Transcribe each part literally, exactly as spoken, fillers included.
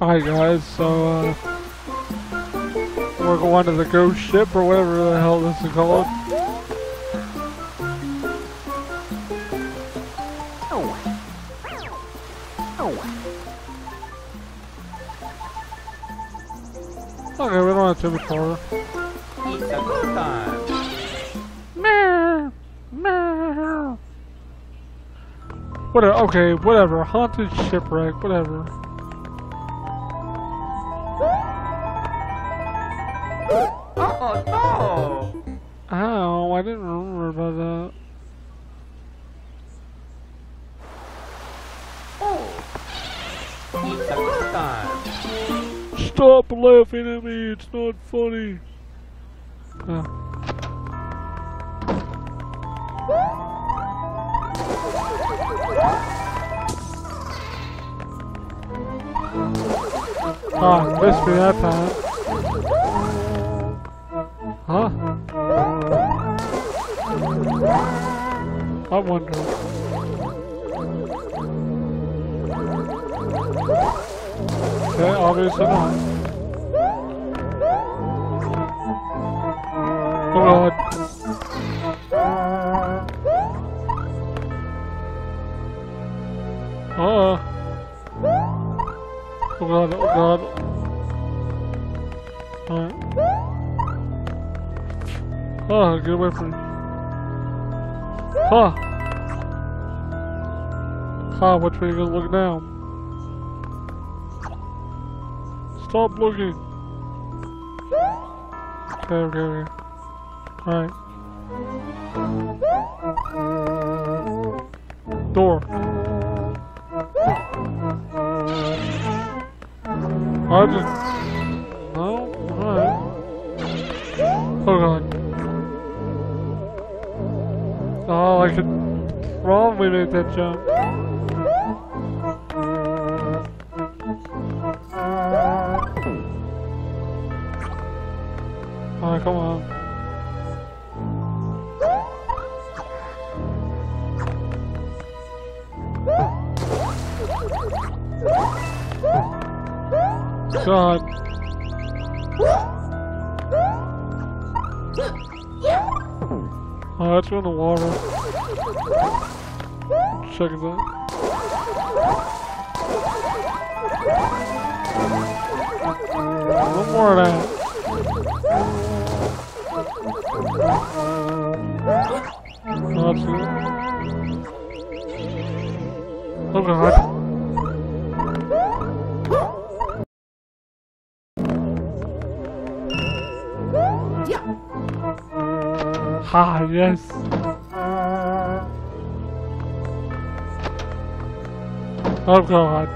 Hi guys, so uh, we're going to the ghost ship or whatever the hell this is called. Okay, we don't have to record. It's a good time. Meow. Whatever, okay, whatever. Haunted shipwreck, whatever. Oh no! Ow, I didn't remember about that. Oh! It's a good time! Stop laughing at me, it's not funny! Oh. Ah, missed me that time. Huh? I wonder. Okay, obviously not. Oh god. Oh. Oh god, oh god. Alright. Oh, get away from me. Huh. Huh, which way are you gonna look now? Stop looking. Okay, okay, okay. Alright. Door. I just... No? Alright. Oh god. Oh, I could probably make that jump. Oh, come on. God. Oh, that's in the water. Check it out. One more out. Oh, that's good. Oh god. Ah, yes. Oh god.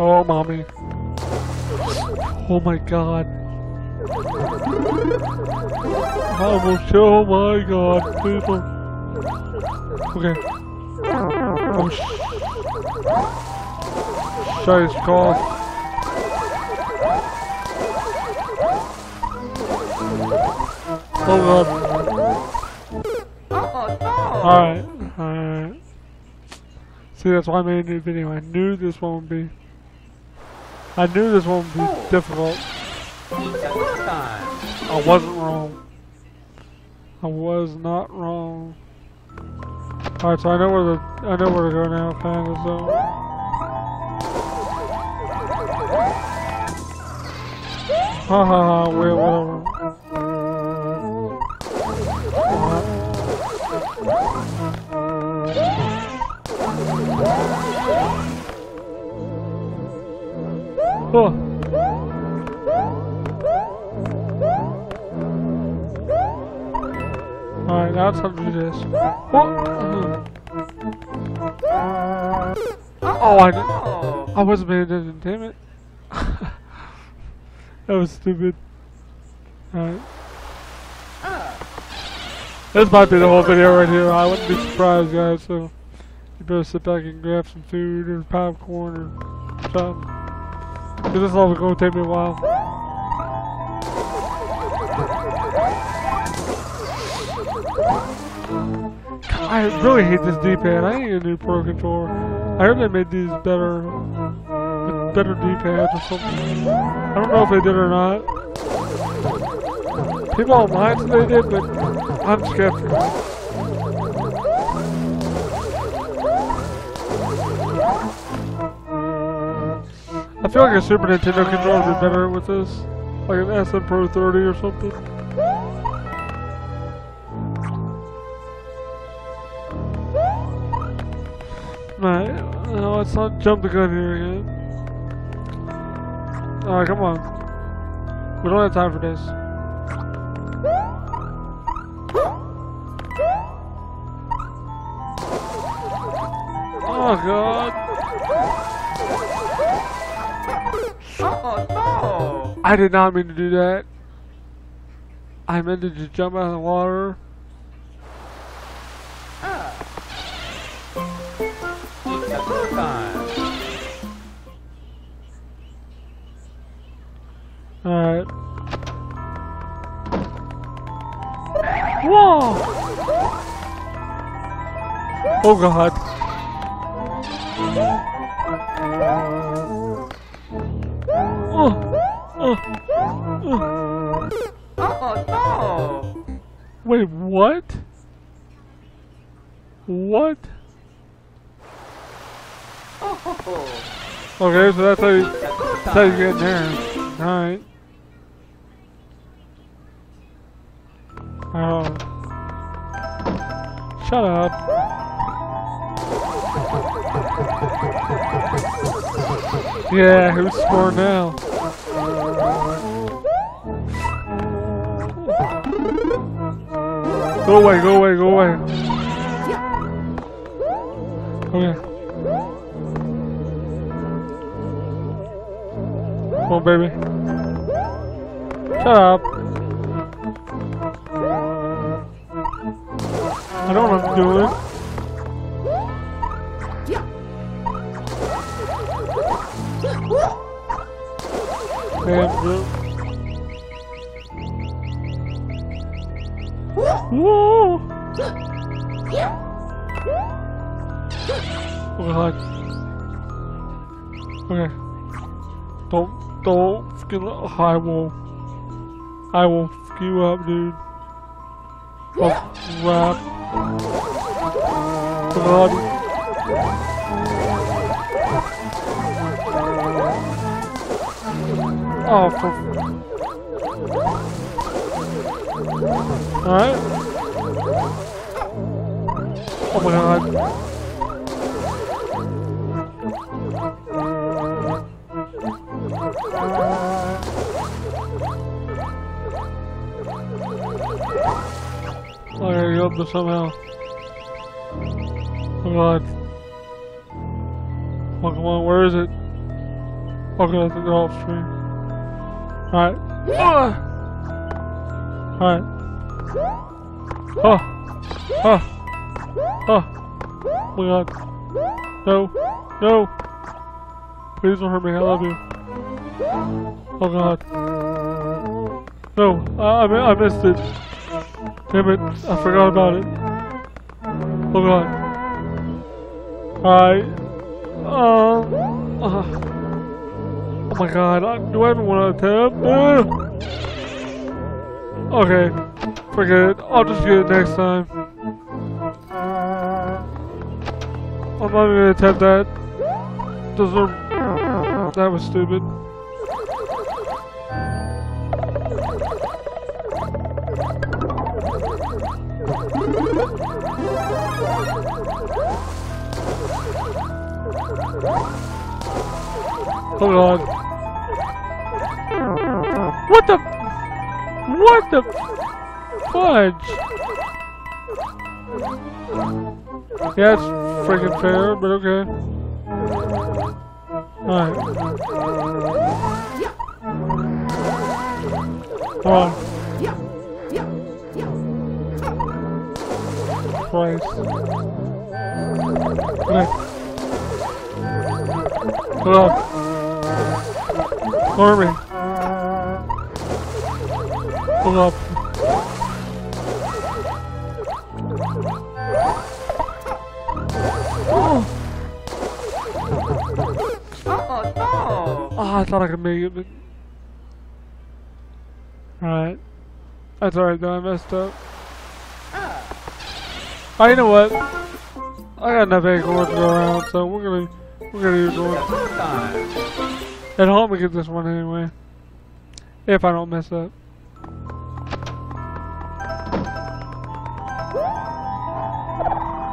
Oh mommy. Oh my god. I will show my god, people. Okay. Oh sh. Sorry, call. Oh god. Alright, alright. See, that's why I made a new video. I knew this one would be... I knew this one would be difficult. I wasn't wrong. I was not wrong. Alright, so I know where to... I know where to go now, kinda, so... Ha ha ha, wait, whatever. Oh. Alright, now it's time to do this. Oh, oh I didn't. I wasn't paying attention, damn it. That was stupid. Alright. This might be the whole video right here. I wouldn't be surprised, guys, so you better sit back and grab some food or popcorn or something. Cause this level's gonna take me a while. I really hate this D-pad. I need a new Pro Controller. I heard they made these better, better D-pads or something. I don't know if they did or not. People online said they did, but I'm skeptical. I feel like a Super Nintendo controller would be better with this. Like an S N Pro thirty or something. Alright, no, let's not jump the gun here again. Alright, come on. We don't have time for this. Oh god. Oh no! I did not mean to do that. I meant to just jump out of the water. Uh. Alright. Whoa! Oh god. Oh, oh, oh. Oh no! Wait, what? What? Oh. Okay, so that's how you, that's how you get in there. Alright. Oh. Shut up. Yeah, who's scored now? Go away, go away, go away. Okay. Come on, baby. Shut up. I don't know what I'm doing. Damn, dude. Whoa! Oh god. Okay. Don't, don't fucking oh, I will. I will fuck you up, dude. Oh crap. Oh god. Oh for alright. Oh my god. I gotta get up there somehow. Oh god. Oh come on, where is it? Okay, I think they're off stream. Alright. Ah! Alright. Oh! Oh! Oh, oh my god. No, no. Please don't hurt me, I love you. Oh god. No, I, I missed it. Damn it, I forgot about it. Oh god. Alright. Um, uh, oh my god, I, do I even want to attempt? Uh. Okay, forget it. I'll just get it next time. I'm not even gonna attempt that. Those are, that was stupid. Hold on. What the? What the fudge? Yeah, it's freaking fair, but okay. Alright. Come on. Christ. Okay. Hold up. Army. Hold up. Oh, I thought I could make it, but... Alright. That's alright though, I messed up. Oh, you know what? I got enough acorns to go around, so we're gonna... We're gonna use one. At home we get this one anyway. If I don't mess up.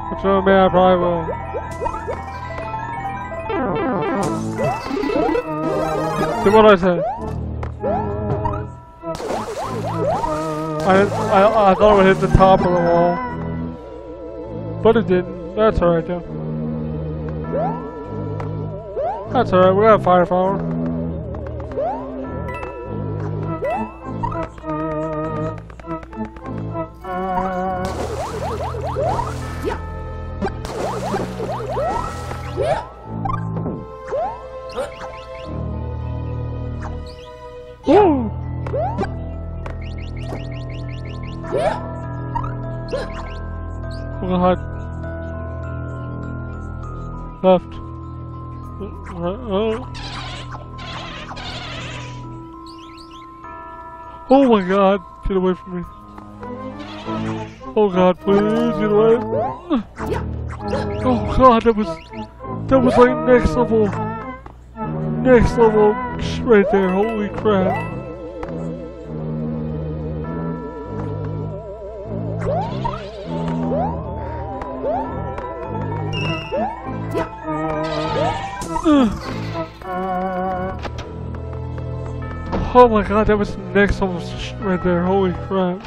Which one, man, I probably will. See what I said. I, I, I thought it would hit the top of the wall. But it didn't. That's alright though. That's alright, we got a firepower. Woo! We're gonna hide. Left. Oh. Oh my god, get away from me. Oh god, please, get away. Oh god, that was, that was like next level. Next level right there, holy crap. Oh my god, that was next level right there, holy crap.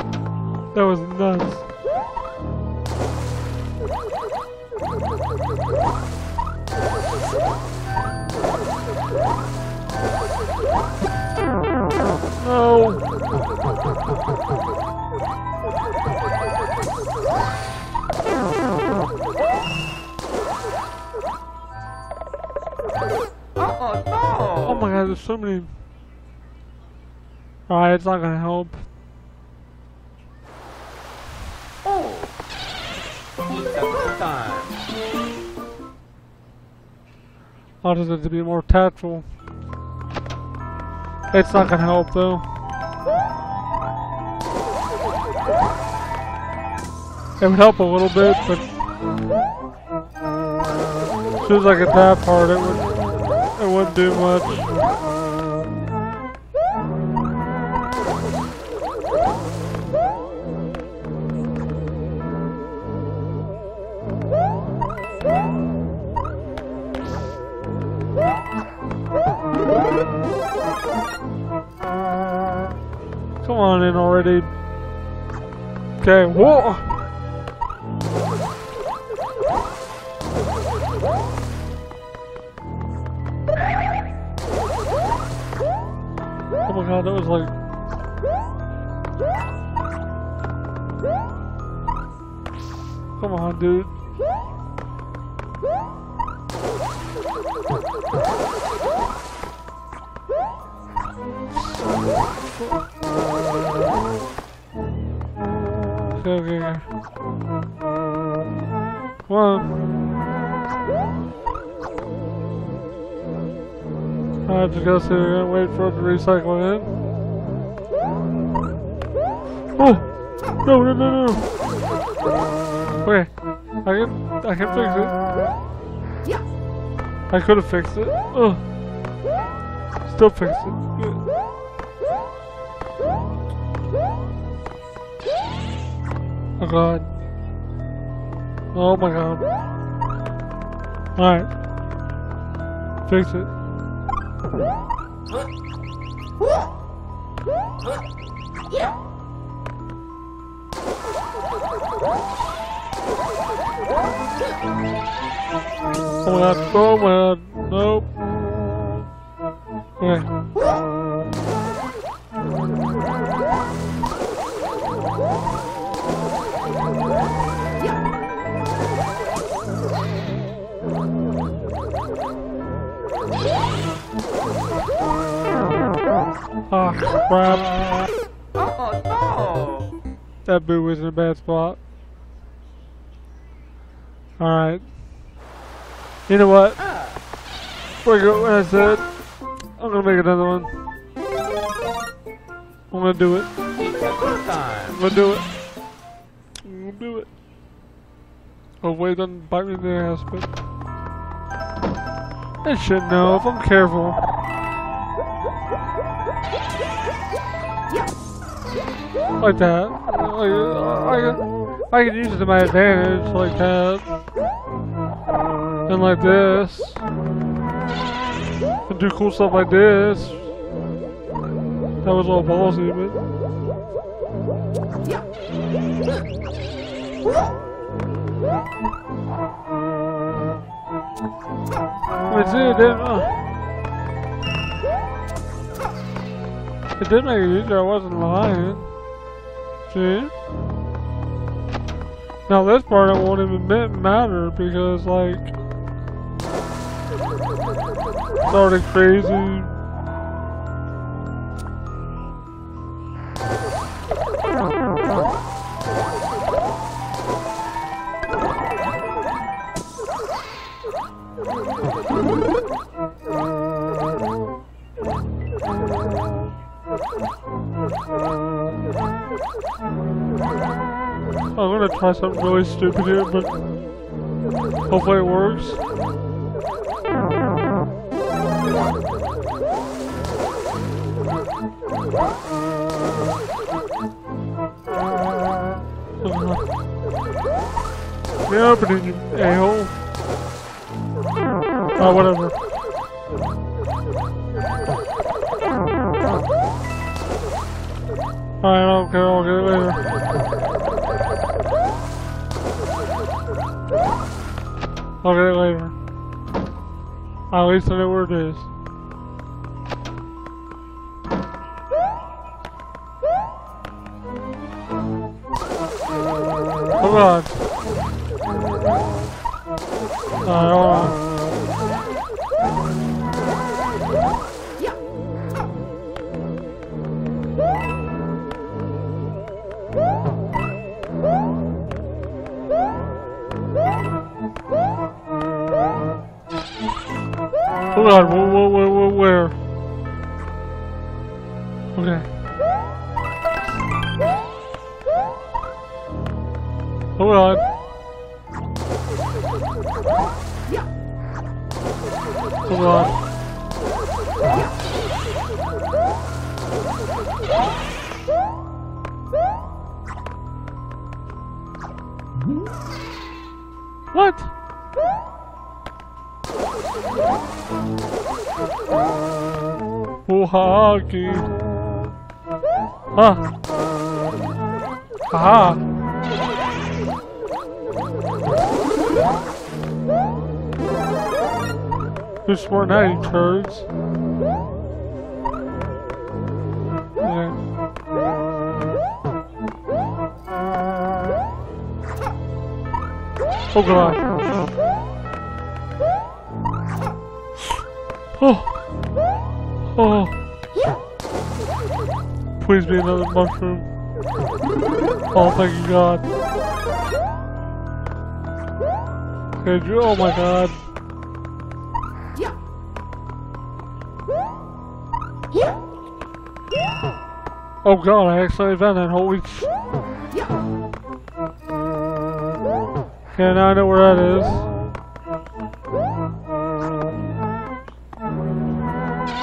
That was nuts. No. Uh-oh, no. Oh my god, there's so many. Alright, it's not gonna help. Oh, it's a good time. I'll just have to be more tactful. It's not gonna help though. It would help a little bit, but as soon as I get that part, it would it wouldn't do much. Come on in already. Okay, whoa! Oh my god, that was like... Come on, dude. Okay, okay. Come on. I have to go sit here and wait for it to recycle in. Oh! No, no, no, no! Okay. I can, I can fix it. I could have fixed it. Ugh. Still fix it. Good. Oh god. Oh my god. Alright. Fix it. Oh my god. Oh my god. Nope. Okay. Oh crap. Oh no. That boo was in a bad spot. Alright. You know what? We're good, what I said. I'm gonna make another one. I'm gonna do it. I'm gonna do it. I'm gonna do it. Oh wait, don't bite me in the ass, but I should know if I'm careful. Like that. Like, uh, I, I can use it to my advantage, like that. And like this. And do cool stuff like this. That was all ballsy, but see, it didn't. Uh, it did make it easier. I wasn't lying. See? Now this part it won't even matter because like. It's already crazy. I'm gonna try something really stupid here, but hopefully it works. Yeah, but you a-hole. Oh, whatever. Alright, I don't care, I'll get it later. I'll get it later. At least I know where it is. Oh god. Alright, hold on. Oh god, where, where, where, where? Okay. Hold on. Hold on. What? Oh, hockey. Huh. Aha. You're smart now, you turds. Yeah. Oh god. Oh. Oh. Please be another mushroom. Oh, thank you, God. Okay, Drew, oh my god. Oh god, I actually found that whole week. Yeah, now I know where that is.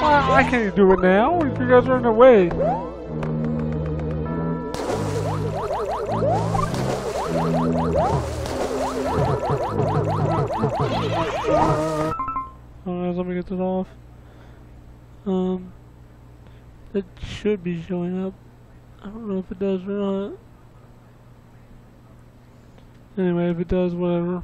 Well, I can't do it now if you guys are in the way. Alright, let me get this off. Um... It should be showing up. I don't know if it does or not. Anyway, if it does, whatever.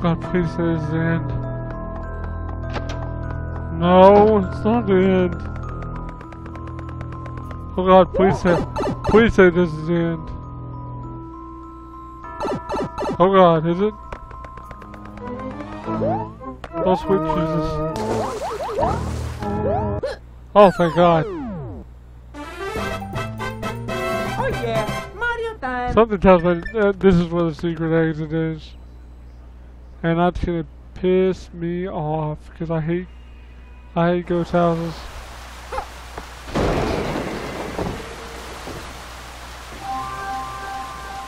God, please say this is the end. No, it's not the end. Oh god, please say, please say this is the end. Oh god, is it? No sweet Jesus. Oh, thank God. Oh yeah, Mario time. Something tells me uh, this is where the secret exit is. And that's gonna piss me off, because I hate, I hate ghost houses.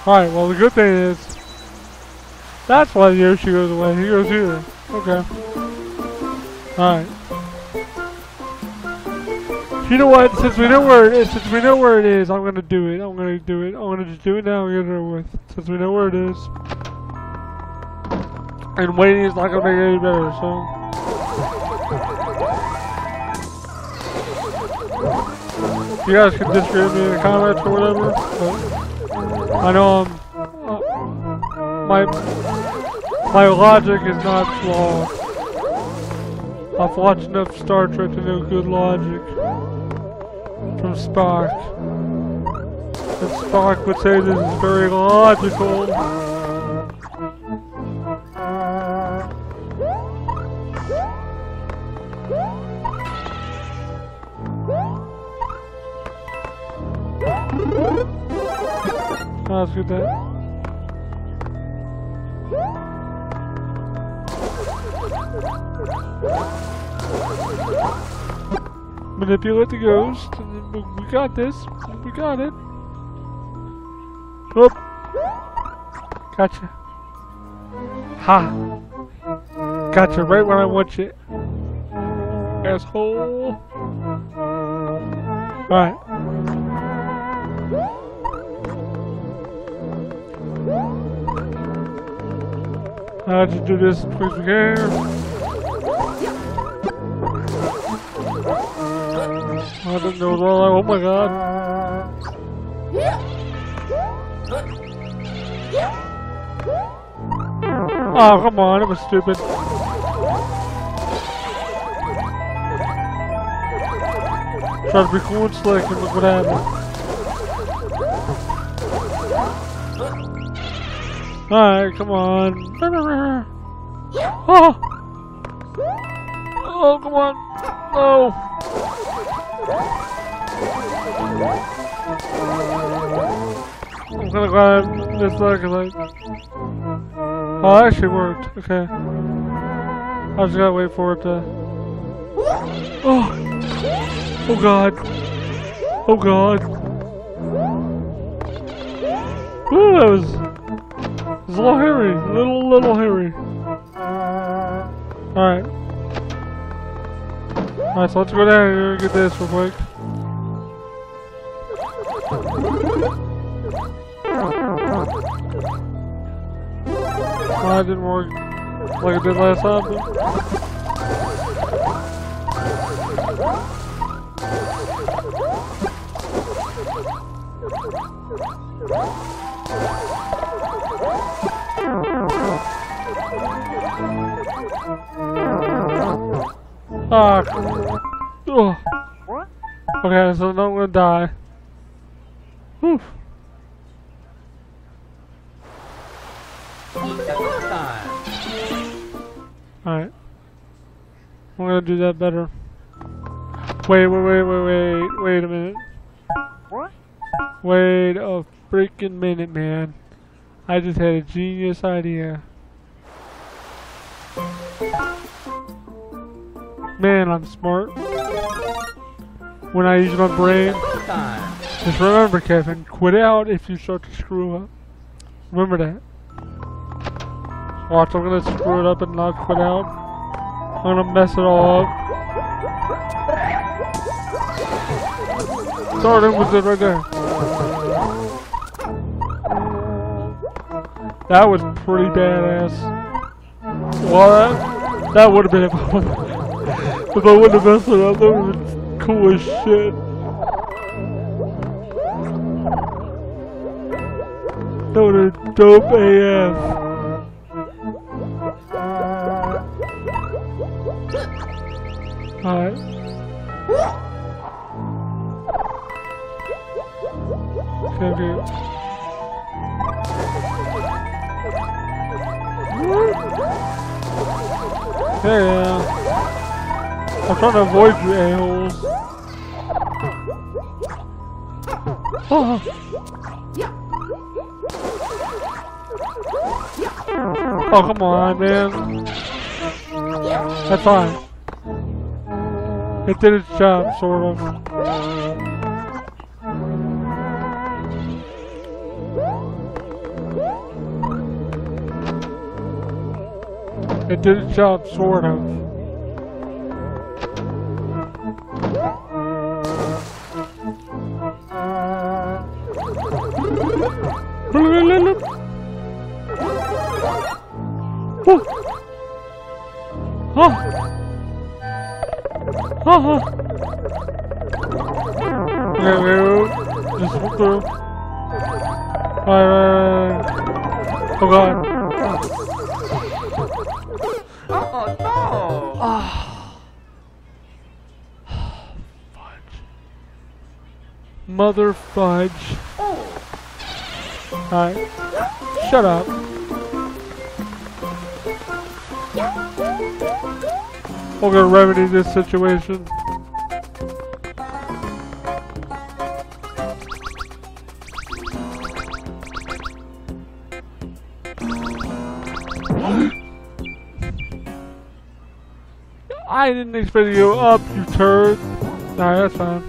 Alright, well the good thing is, that's why Yoshi goes away, he goes here. Okay. Alright. You know what, since we know where it is, since we know where it is, I'm gonna do it, I'm gonna do it, I'm gonna just do it now and get it over with. Since we know where it is. And waiting is not gonna make it any better, so. You guys can disagree with me in the comments or whatever, but I know I'm, uh, my, my logic is not flawed. I've watched enough Star Trek to know good logic from Spock. And Spock would say this is very logical. Oh, let's get that. Manipulate the ghost. And then we got this. We got it. Oop. Gotcha. Ha. Gotcha right when I want you. Asshole. Alright. How to do this quick here. I don't know what I, oh my God. Oh, come on, it was stupid. Trying to be cool and slick and look what happened. Alright, come on. Oh! Oh, come on! No! I'm gonna grab this leg and like. Oh, it actually worked. Okay. I just gotta wait for it to. Oh! Oh God! Oh God! Ooh, that was. It was a little hairy. Little, little hairy. Alright. Alright, so let's go down here and get this real quick. Well, that didn't work like it did last time. Ah, oh. Okay, so now I'm gonna die. Whew. Alright. I'm gonna do that better. Wait, wait, wait, wait, wait, wait a minute. Wait a freaking minute, man. I just had a genius idea. Man, I'm smart. When I use my brain. Just remember, Kevin, quit out if you start to screw up. Remember that. Watch, I'm gonna screw it up and not quit out. I'm gonna mess it all up. Starting with it right there. That was pretty badass. Well, that, that would have been it. If I wouldn't have messed it up, that would have been cool as shit. That would have been dope A F. Alright. Okay, okay. Yeah. I'm trying to avoid you, a-holes. Oh. Oh, come on, man. That's fine. It did its job, sort of. It did its job, sort of. Oh. Haha! Okay, wait, wait, just walk through. Alright, oh god. Oh no! Ah. Fudge. Mother fudge. Alright. Shut up. We're gonna remedy this situation. I didn't expect you to go up, you turd. Nah, that's fine.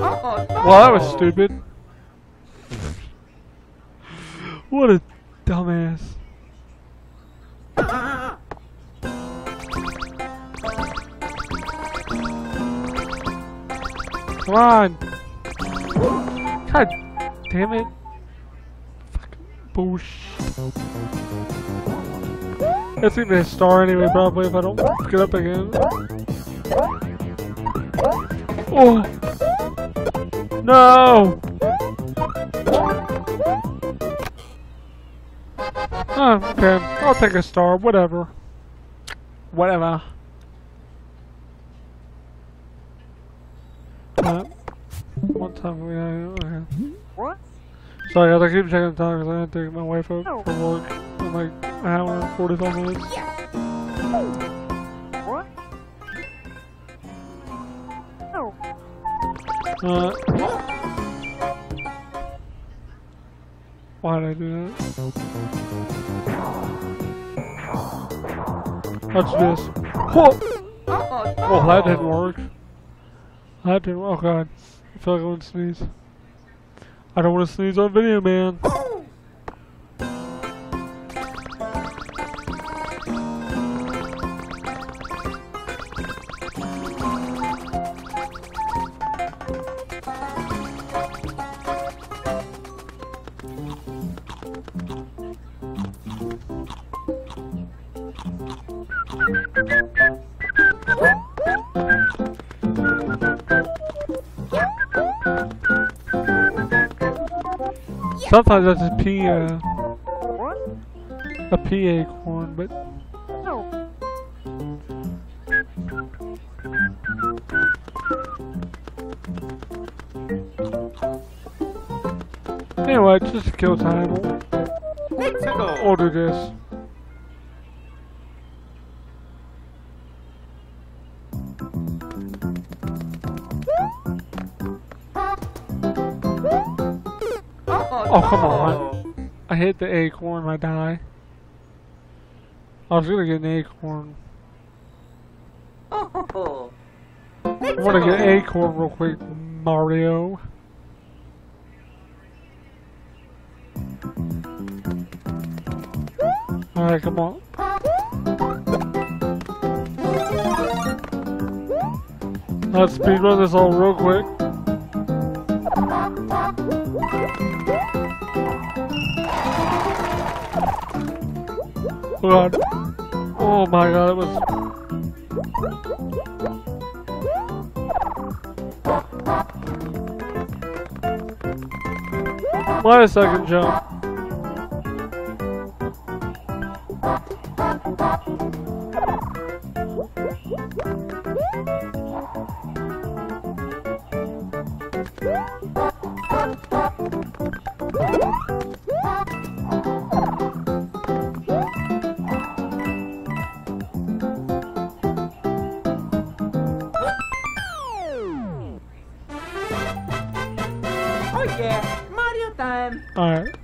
Oh, no. Well, that was stupid. What a dumbass. Come on! God damn it! Fucking bullshit. It's gonna be a star anyway, probably, if I don't get up again. Oh! No! Oh, okay. I'll take a star, whatever. Whatever. Uh, one time we had it, okay. Sorry guys, I keep checking the time because I had to take my wife up for work in like an hour and forty-five minutes. Uh, why did I do that? Watch this. Whoa! Well, that didn't work. I did. Oh god. I feel like I want to sneeze. I don't want to sneeze on video, man. Sometimes that's a pea, uh, a pea acorn, but no. Anyway, just to kill time, I'll do this. Oh, come on. I hit the acorn, I die. I was gonna get an acorn. Oh, I wanna get an acorn real quick, Mario. Alright, come on. Let's speedrun this all real quick. Oh, god. Oh my god, it was... Why a second jump? time. Alright.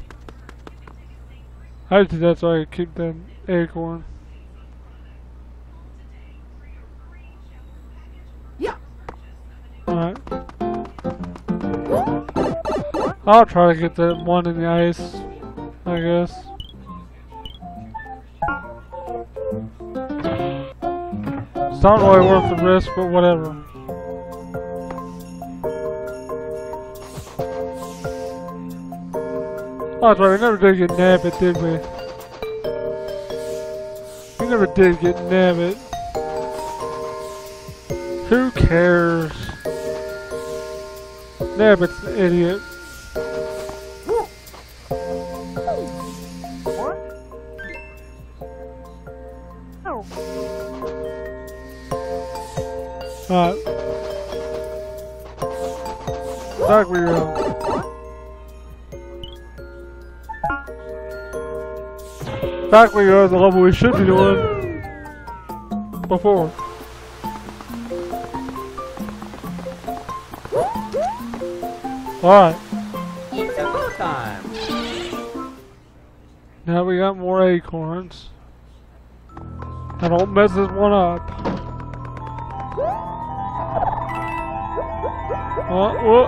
I just did that so I could keep that acorn. Yeah. Alright. I'll try to get that one in the ice, I guess. It's not really worth the risk, but whatever. Oh, that's right, we never did get nabbit, did we? We never did get nabbit. Who cares? Nabbit's an idiot. Alright. Back we go. Back we go to the level we should be doing before. Alright. It's about time. Now we got more acorns. I don't mess this one up. Oh, whoa.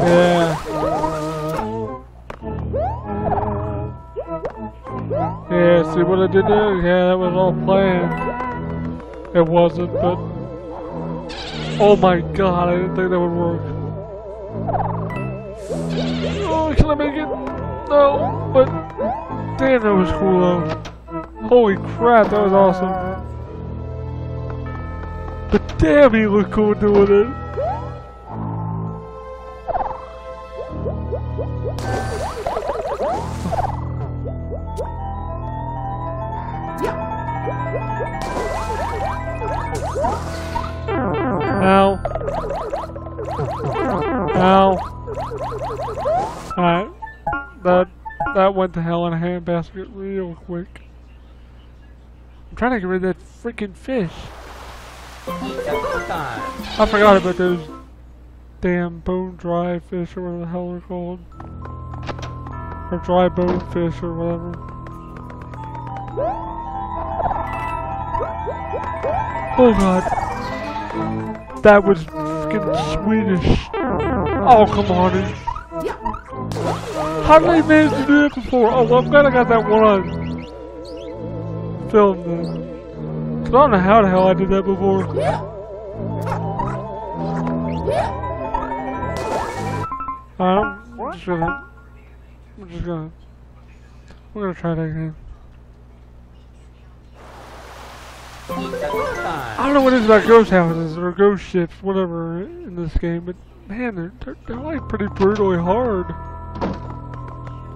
Yeah. Yeah, see what I did there? Yeah, that was all planned. It wasn't, but... Oh my god, I didn't think that would work. Oh, can I make it? No, but... Damn, that was cool though. Holy crap, that was awesome. But damn, he looked cool doing it. Ow. Ow. Alright. That, that went to hell in a handbasket real quick. I'm trying to get rid of that freaking fish. I forgot about those damn bone dry fish or whatever the hell they're called. Or dry bone fish or whatever. Oh god. That was fucking Swedish. Oh, come on. How did I manage to do that before? Oh, well, I'm glad I got that one on film then. I don't know how the hell I did that before. Alright, I'm just gonna... I'm just gonna... We're gonna try that again. I don't know what it is about ghost houses or ghost ships, whatever, in this game, but man, they're, they're, they're like pretty brutally hard.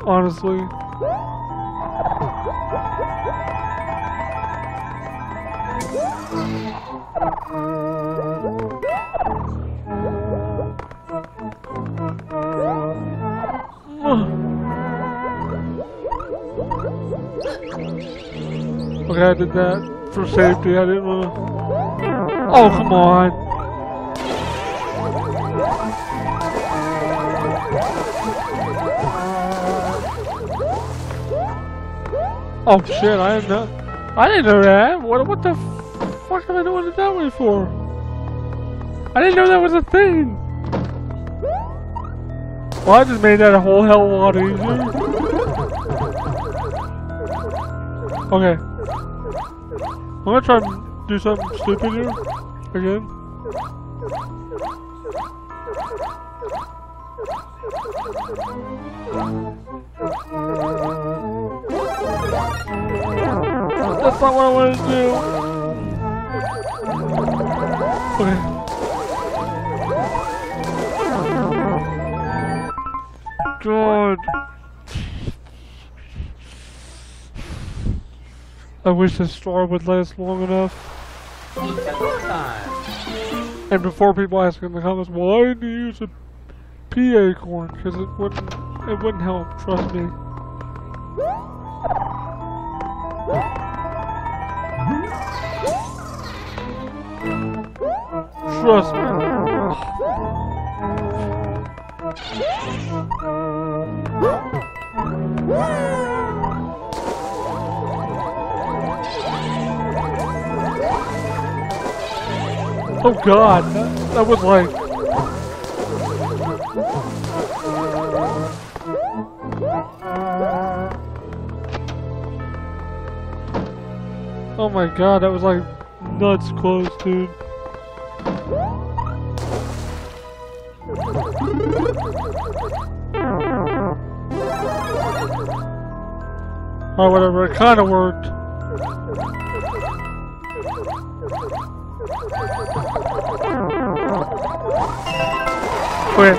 Honestly. Okay, I did that for safety. I didn't wanna. Oh, come on. Oh shit! I didn't know. I didn't know that. What? What the? What am I doing it that way for? I didn't know that was a thing! Well, I just made that a whole hell of a lot easier. Okay. I'm gonna try and do something stupid here. Again. That's not what I wanted to do. Okay. God. I wish this star would last long enough. And before people ask in the comments, why do you use a pea acorn? Because it wouldn't, it wouldn't help, trust me. Trust me. Oh god, that, that was like... Oh my god, that was like nuts close, dude. Or whatever, it kinda worked. Wait,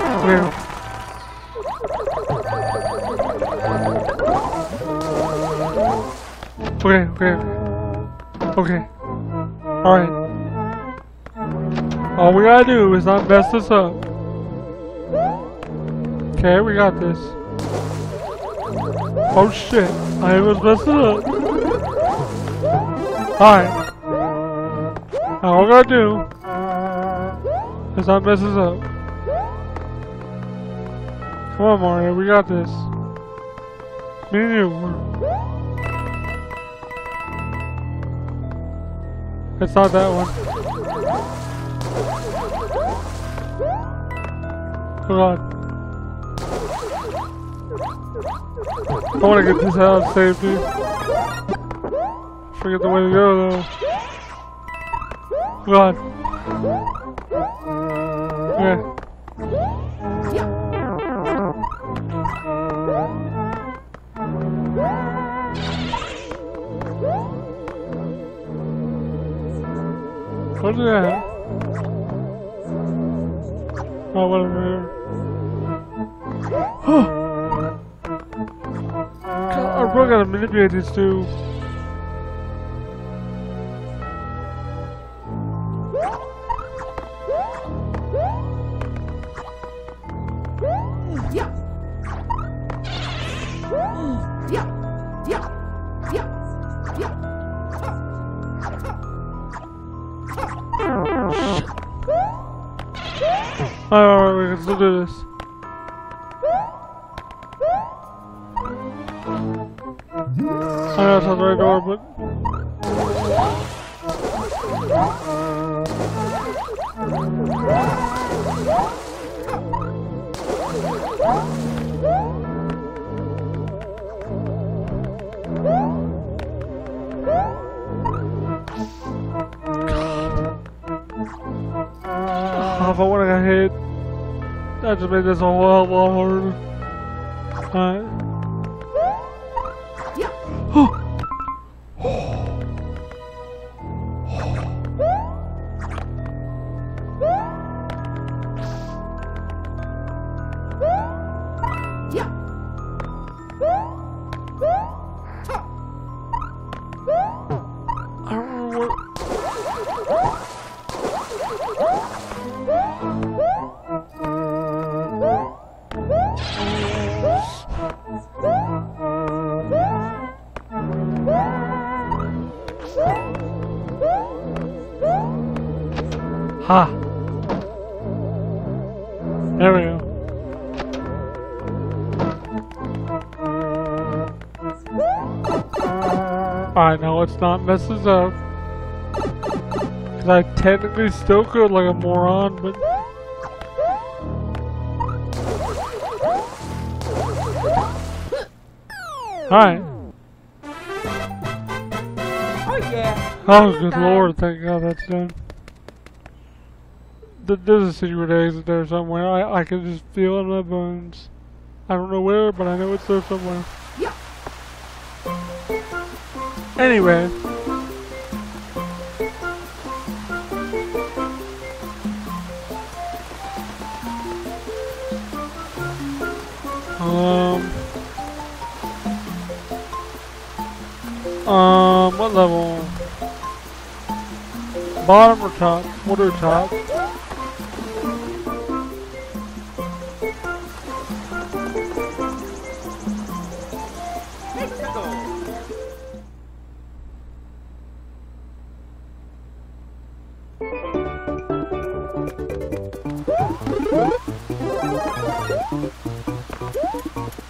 wait. Okay, okay. Okay. Alright. All we gotta do is not mess this up. Okay, we got this. Oh shit, I was messing up. Alright. All we're gonna do is not mess this up. Come on, Mario, we got this. Me and you. It's not that one. Oh god. I wanna get this out of safety. Forget the way to go though. God. Okay. What the hell? Oh, whatever. I'm probably gonna manipulate this too. I just made this a lot, lot harder. Alright. Ha! There we go. Alright, now let's not mess this up. Cause I technically still could like a moron, but... Alright. Oh yeah. Oh good lord, thank god that's done. There's a secret exit there somewhere. I, I can just feel it in my bones. I don't know where, but I know it's there somewhere. Yeah. Anyway. Um. Um, what level? Bottom or top? What are top?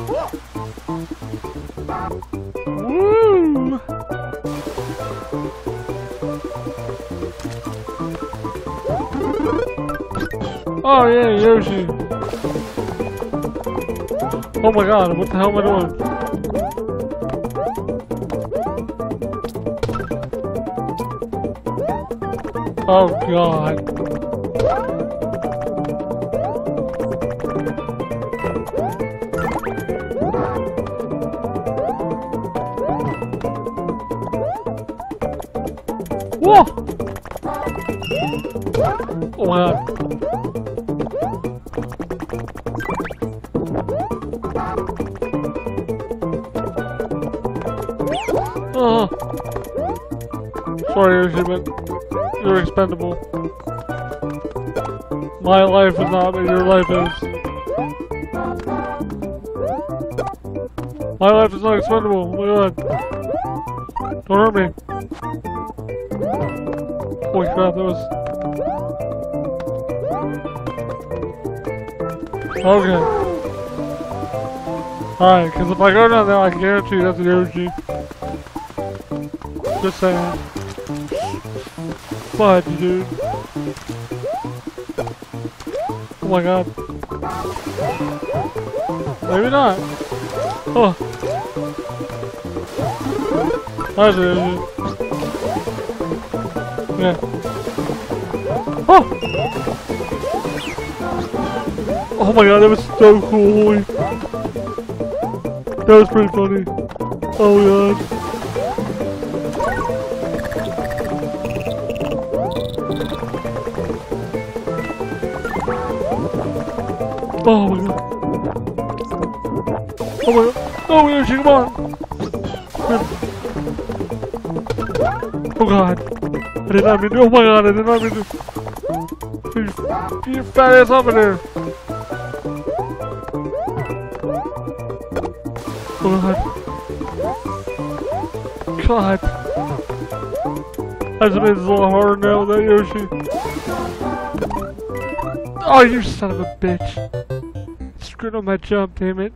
Whoa! Oh yeah, Yoshi. Oh my god, what the hell am I doing? Oh god. Whoa! Oh my god. Uh, sorry, Yoshi, but you're expendable. My life is not, but your life is. My life is not expendable. Oh my god. Don't hurt me. Holy crap, that was... Okay. Alright, because if I go down there, I can guarantee that's an Yoshi. Just saying. What, dude? Oh my god. Maybe not. Oh. That's an Yoshi. Yeah. Oh! Oh my god, that was so cool. That was pretty funny. Oh my god. Oh my god. Oh my god. Oh, yeah, come on. Oh god. I did not mean to. Oh my god, I did not mean to. You, you fat ass up in there. Oh god. God. I just made this a little harder now with that Yoshi. Oh, you son of a bitch. Screwed on my jump, damn it.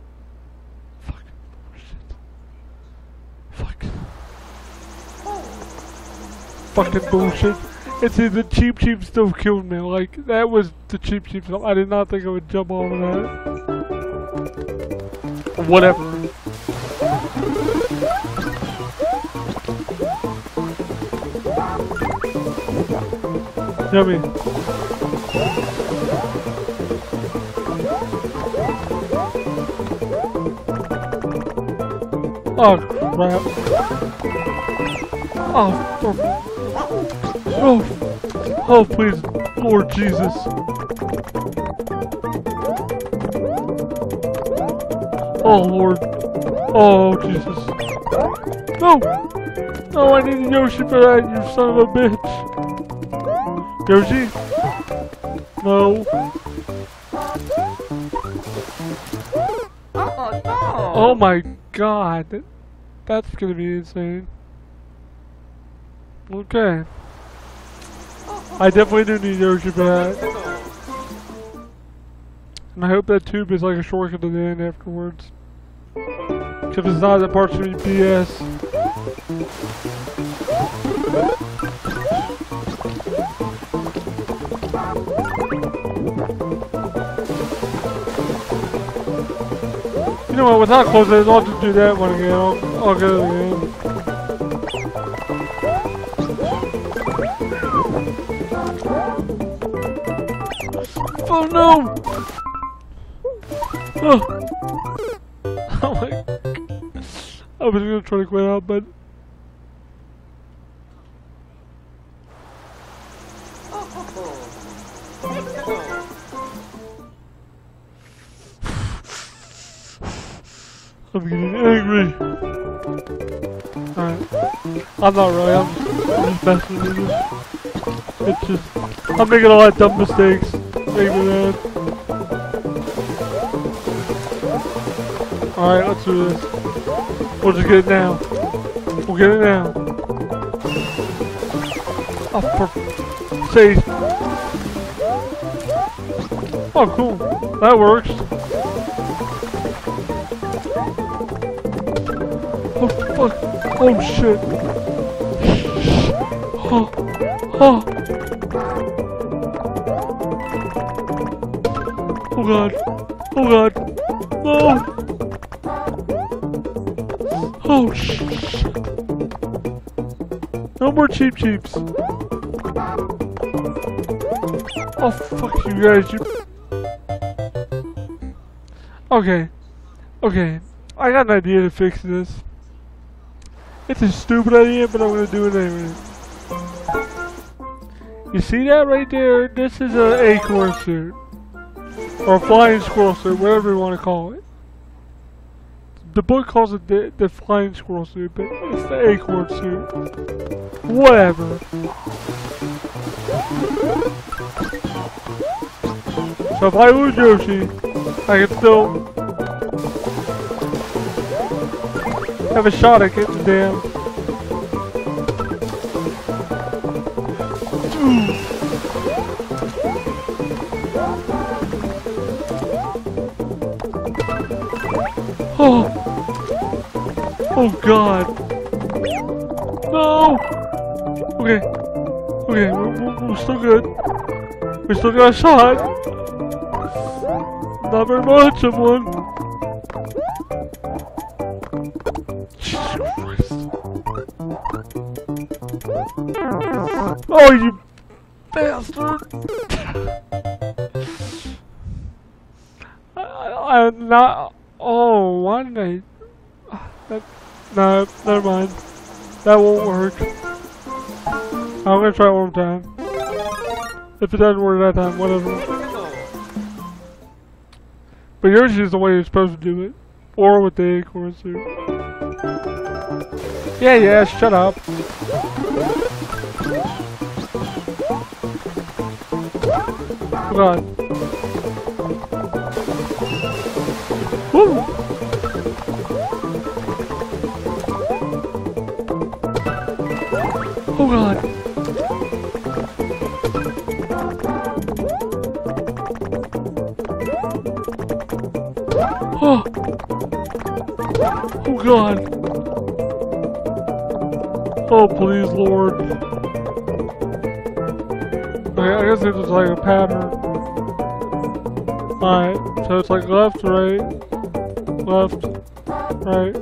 Fucking bullshit. And see, the cheap cheap stuff killed me. Like, that was the cheap cheap stuff. I did not think I would jump over that. Whatever. Yummy. Oh, crap. Oh, fuck. Oh, oh please, Lord Jesus. Oh Lord. Oh Jesus. No! No, I need Yoshi for that, you son of a bitch. Yoshi? No. Oh, no. Oh my god. That's gonna be insane. Okay. I definitely do need Yoshi for that. And I hope that tube is like a shortcut to the end afterwards. If it's not, that part's gonna be B S. You know what, without closing it, I'll just do that one again. I'll, I'll go again. Oh no! Oh, oh my! I was gonna try to quit out, but I'm getting angry. All right, I'm not really. I'm just, I'm just messing with this. It's just I'm making a lot of dumb mistakes. Alright, let's do this. We'll just get it now. We'll get it now. Oh, for sake. Oh, cool. That works. Oh, fuck. Oh, shit. Oh, oh. god. Oh god. Oh. Oh sh. No more cheap cheeps. Oh fuck you guys. You. Okay. Okay. I got an idea to fix this. It's a stupid idea, but I'm gonna do it anyway. You see that right there? This is an acorn suit. Or a flying squirrel suit, whatever you want to call it. The book calls it the, the flying squirrel suit, but it's the acorn suit. Whatever. So if I lose Yoshi, I can still have a shot at getting the damn. Oh! Oh god! No! Okay. Okay, we're, we're still good. We still got a shot! Not very much of one! Jesus Christ. Oh, you bastard! I, I, I'm not... Oh, why did I... That, no, never mind. That won't work. I'm gonna try it one more time. If it doesn't work that time, whatever. But Yoshi is the way you're supposed to do it. Or with the acorn suit. Yeah, yeah, shut up. Oh god. Woo! Oh god! Oh! Oh god! Oh please, Lord! Okay, I guess it was like a pattern. Alright, so it's like left, right. Left, right,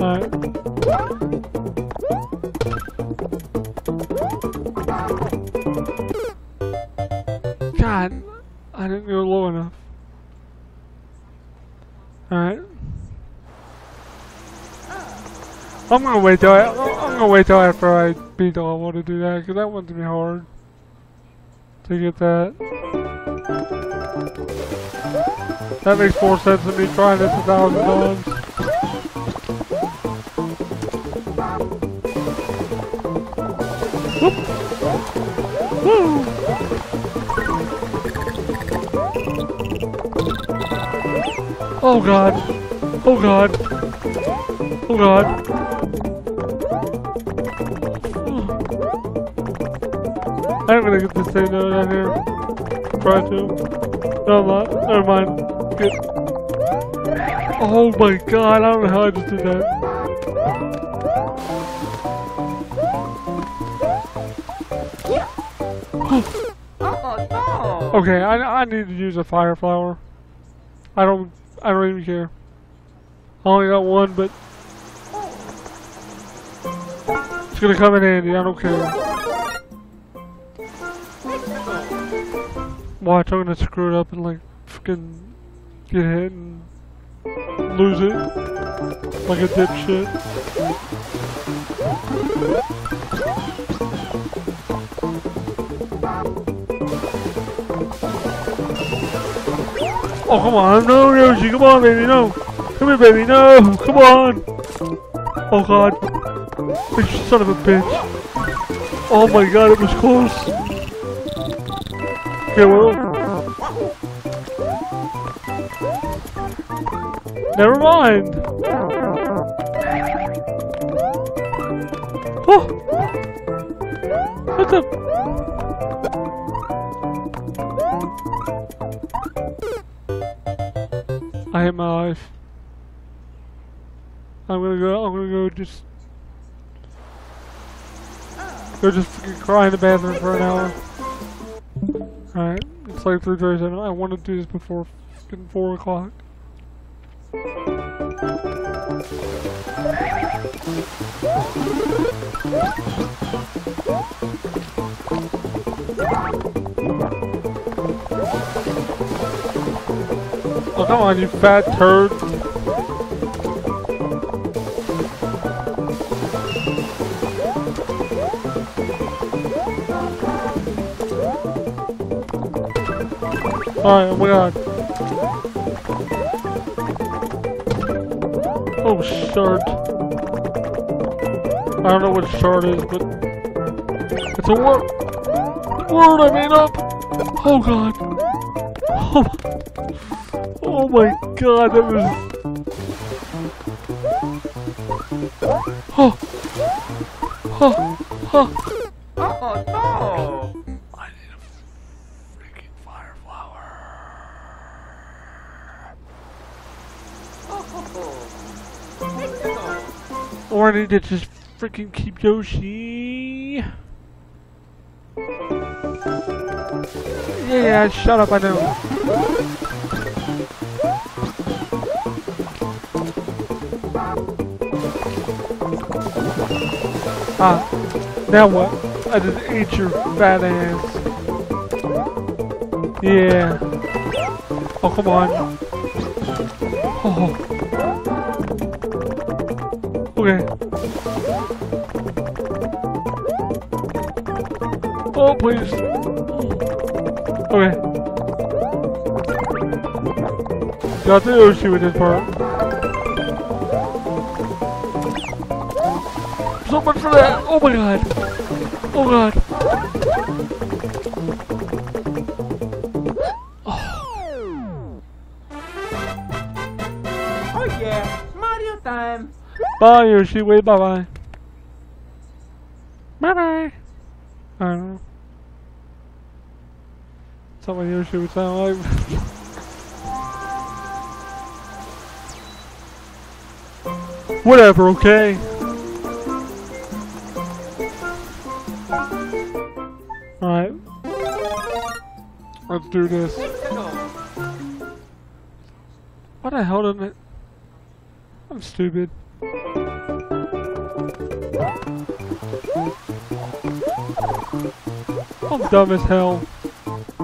right. God, I didn't go low enough. Alright. I'm gonna wait till I, I'm gonna wait till after I beat the level to do that, because that one's gonna be hard to get that. That makes more sense than me trying this a thousand times. Whoop! Woo! Oh god! Oh god! Oh god! I'm gonna get this thing out of here. Try to. No, I'm not. Never mind. It. Oh my god, I don't know how I just did that. Oh. Oh, no. Okay, I, I need to use a fire flower. I don't I don't even care. I only got one, but it's gonna come in handy, I don't care. Watch, I'm gonna screw it up and like freaking get hit and lose it like a dipshit. Oh, come on, no, Yoshi, come on, baby, no. Come here, baby, no, come on. Oh, god. You son of a bitch. Oh, my god, it was close. Okay, well. Never mind! Oh! What the? I hate my life. I'm gonna go, I'm gonna go just... Go just cry in the bathroom for an hour. Alright, it's play three twenty-seven. I want to do this before fucking four o'clock. Oh, come on, you fat turd. Alright, oh my god. Oh, shard. I don't know what shard is, but it's a word. Word I made up! Oh god. Oh my, oh my god, that was. Oh. Oh. Oh. Or I need to just freaking keep Yoshi. Yeah, yeah, shut up, I know. Ah, now what? I just ate your fat ass. Yeah. Oh, come on. Oh. Okay. Oh, please. Okay. Got the Yoshi with this part. So much for that. Oh my god. Oh god. Oh. Oh yeah. Mario time. Bye, Yoshi. Wait, bye bye. Bye bye. I don't know. That's not what Yoshi would sound like. Whatever, okay? Alright. Let's do this. What the hell did it? I'm stupid. I'm dumb as hell.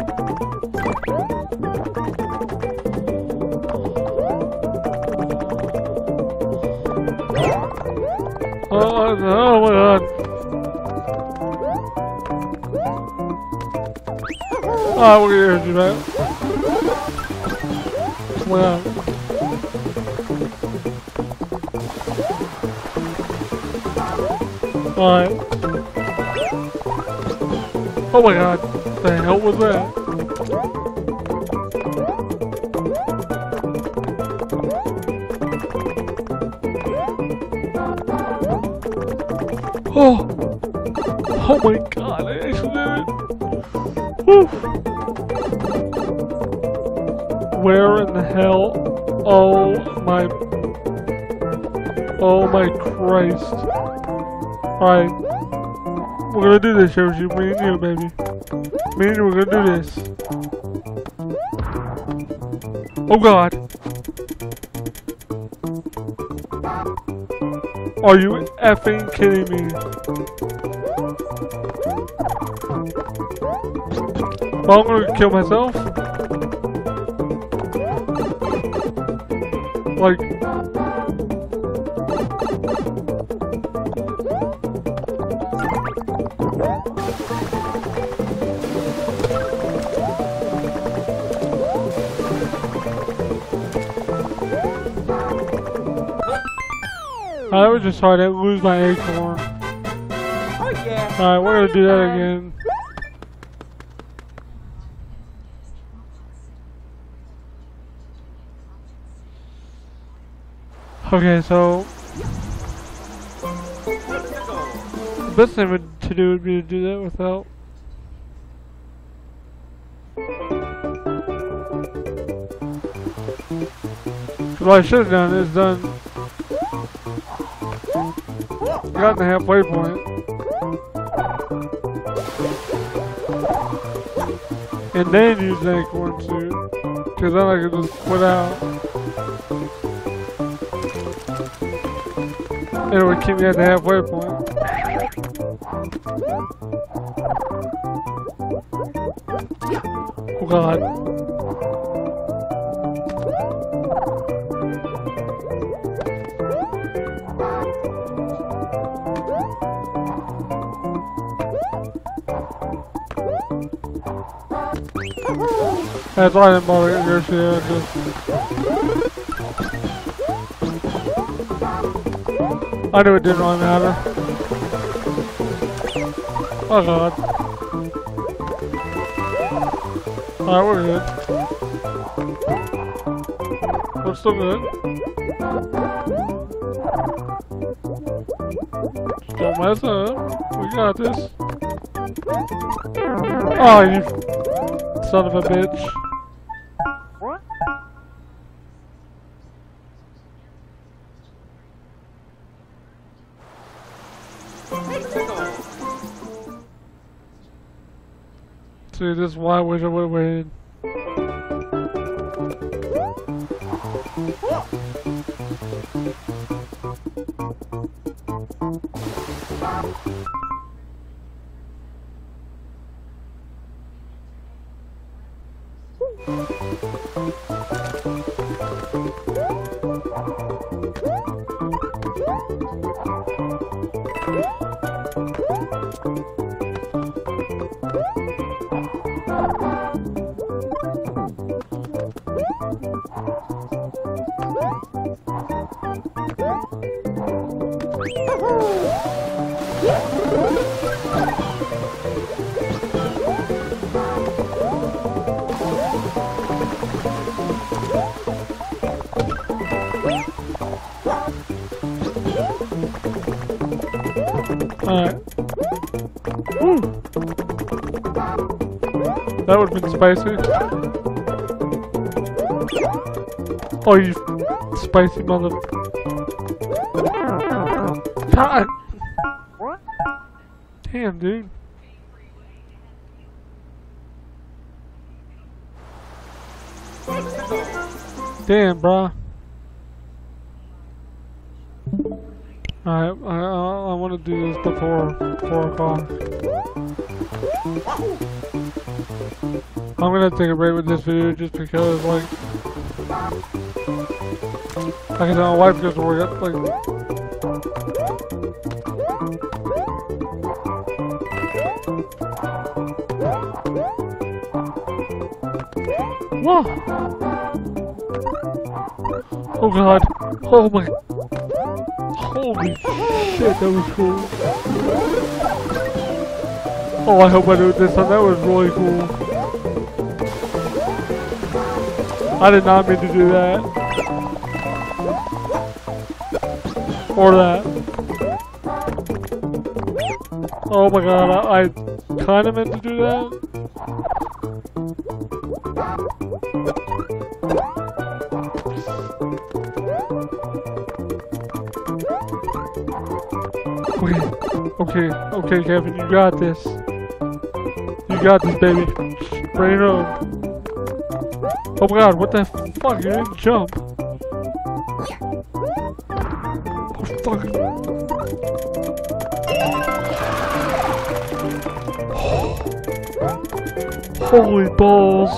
Oh, oh my god. Ah, we're gonna get you back. Oh my god. Alright. Oh my god. What the hell was that? Oh! Oh my god, I actually did it! Woof! Where in the hell? Oh my... Oh my Christ. Alright. We're gonna do this, Yoshi. Me and you, baby. Me and you, we're gonna do this. Oh god! Are you effing kidding me? Well, I'm gonna kill myself. Like, I was just sorry to lose my acorn. Oh yeah. Alright, we're gonna do that again. Okay, so the best thing would opportunity would be to do that without what I should have done is done gotten the halfway point and then use the acorn too, because then I could just put out and it would keep me at the halfway point. Oh god. That's why I didn't bother getting your shit, just... I knew it didn't really matter. Oh god. Alright, we're good. We're still good. Just don't mess up. We got this. Oh, you son of a bitch. See, this is why I wish I would've waited. That would've been spicy. Oh, you spicy mother... God! What? Damn, dude. Damn, brah. Alright, I, I, I wanna do this before four o'clock. I'm gonna take a break with this video just because, like, I can tell my wife goes to work up, like, whoa! Oh god! Oh my! Holy shit, that was cool! Oh, I hope I do it this time, that was really cool! I did not mean to do that. Or that. Oh my god, I, I kinda meant to do that. Okay, okay, okay, Kevin, you got this. You got this, baby. Bring it on. Oh my god, what the fuck? You didn't jump. Oh fuck. Holy balls.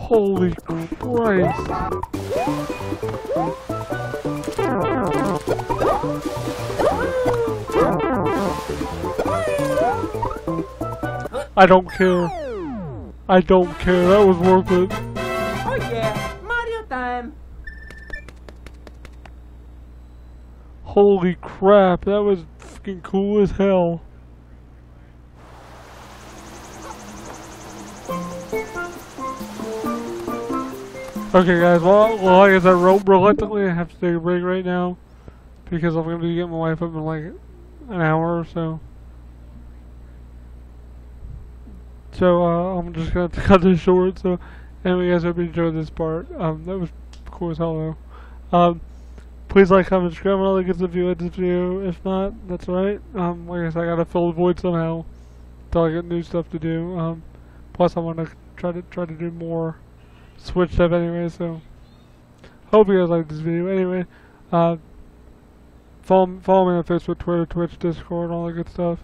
Holy Christ. I don't care. I don't care. That was worth it. Oh yeah, Mario time. Holy crap, that was fucking cool as hell. Okay guys, well, well like I said, reluctantly I have to take a break right now because I'm going to be getting my wife up in like an hour or so. So uh, I'm just going to cut this short. So anyway guys, I hope you enjoyed this part. Um, that was cool as hell though. Um, please like, comment, subscribe, and all that good stuff if you like this video. If not, that's alright. Um, like I said, I gotta fill the void somehow until I get new stuff to do. Um, plus I want to try to try to do more Switch stuff anyway. So hope you guys like this video. Anyway, uh, follow follow me on Facebook, Twitter, Twitch, Discord, all that good stuff,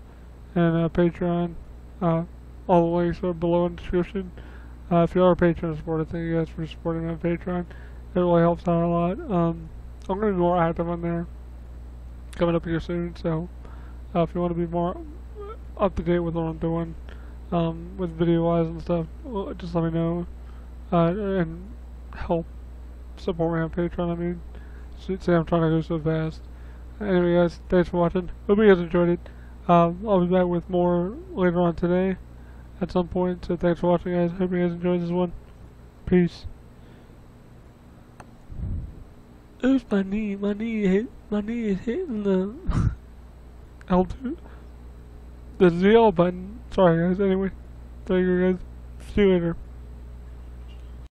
and uh, Patreon. Uh, all the links are below in the description. Uh, if you are a Patreon supporter, thank you guys for supporting me on Patreon. It really helps out a lot. Um, I'm going to be more active on there coming up here soon, so uh, if you want to be more up to date with what I'm doing um, with video-wise and stuff, just let me know uh, and help support me on Patreon. I mean, say I'm trying to go so fast. Anyway guys, thanks for watching. Hope you guys enjoyed it. Um, I'll be back with more later on today at some point, so thanks for watching guys. Hope you guys enjoyed this one. Peace. Oops, my knee, my knee hit, my knee is hitting the L two, the Z L button. Sorry guys, anyway, thank you guys, see you later.